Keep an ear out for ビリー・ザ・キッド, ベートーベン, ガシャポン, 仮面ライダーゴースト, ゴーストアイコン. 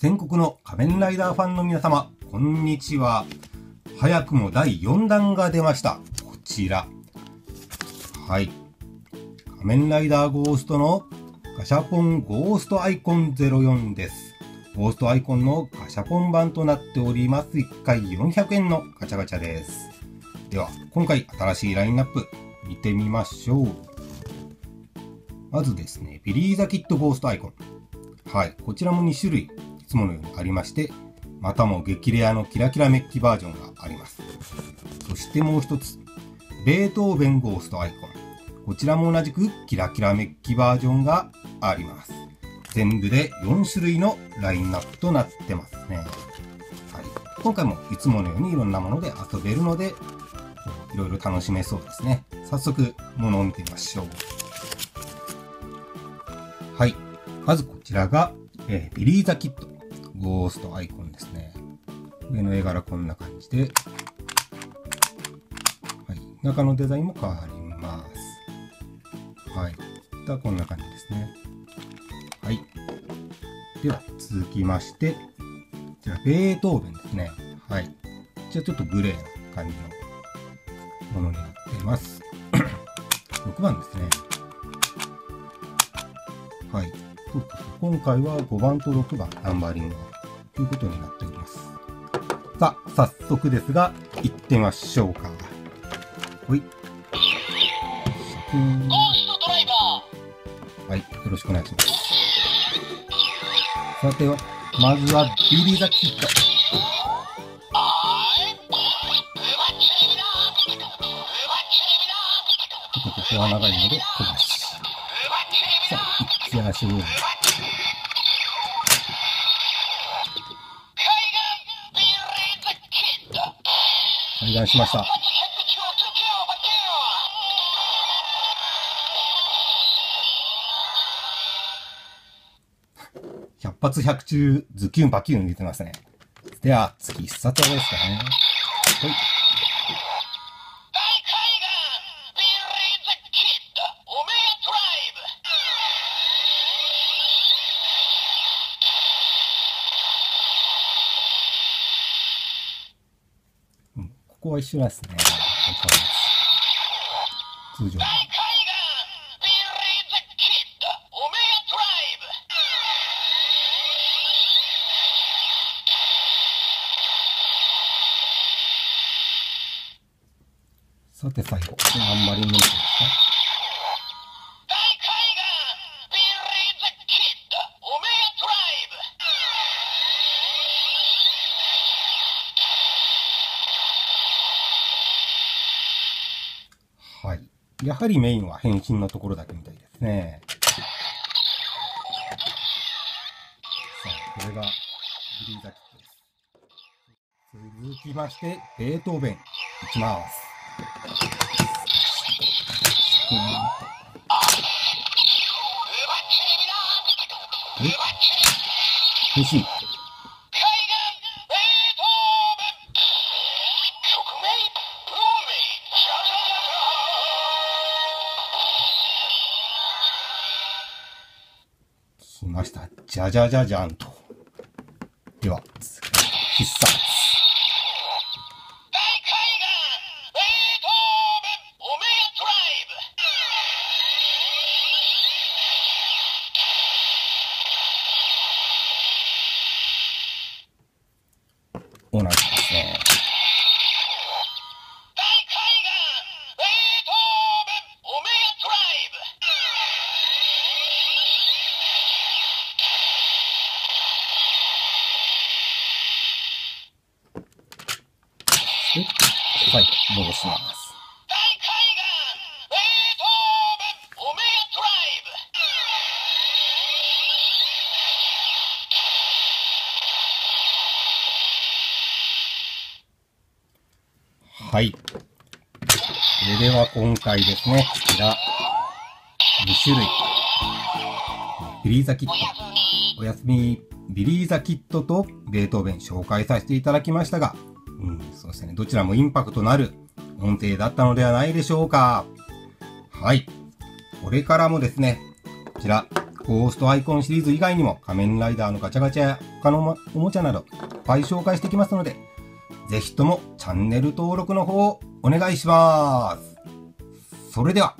全国の仮面ライダーファンの皆様、こんにちは。早くも第4弾が出ました。こちら。はい。仮面ライダーゴーストのガシャポンゴーストアイコン04です。ゴーストアイコンのガシャポン版となっております。1回400円のガチャガチャです。では、今回新しいラインナップ見てみましょう。まずですね、ビリー・ザ・キッドゴーストアイコン。はい、こちらも2種類いつものようにありまして、またも激レアのキラキラメッキバージョンがあります。そしてもう一つ、ベートーベンゴーストアイコン。こちらも同じくキラキラメッキバージョンがあります。全部で4種類のラインナップとなってますね。はい、今回もいつものようにいろんなもので遊べるので、いろいろ楽しめそうですね。早速、ものを見てみましょう。はい。まずこちらが、ビリー・ザ・キッド、ゴーストアイコンですね。上の絵柄こんな感じで、はい、中のデザインも変わります。はい。ではこんな感じですね。はい。では、続きまして、こちら、ベートーベンですね。はい。こちらちょっとグレーな感じのものになっています。6番ですね。はい。今回は5番と6番ナンバリングということになっております。さあ、早速ですが、行ってみましょうか。ほい。ゴーストドライバー。はい。よろしくお願いします。さては、まずはビリー・ザ・キッド。ここは長いので飛ばし。さあ、一気足を。海岸しました。100発100中、ズキュンバキュン入れてますね。では、次、必殺技ですかね。はい。ここは一緒ですね。通常。さて最後、あんまり見えないですか。はい。やはりメインは変身のところだけみたいですね。さあ、これがビリー・ザ・キッドです。続きまして、ベートーベン。いきます。変身。来ました。じゃじゃじゃじゃんと。では、続きまして、必殺。同じですね。はい、戻します。はい。では今回ですね、こちら、2種類。ビリー・ザ・キッド。おやすみ。ビリー・ザ・キッドとベートーベン紹介させていただきましたが、そうですね。どちらもインパクトのある音程だったのではないでしょうか。はい。これからもですね、こちら、ゴーストアイコンシリーズ以外にも仮面ライダーのガチャガチャや他のおもちゃなどいっぱい紹介してきますので、ぜひともチャンネル登録の方をお願いします。それでは。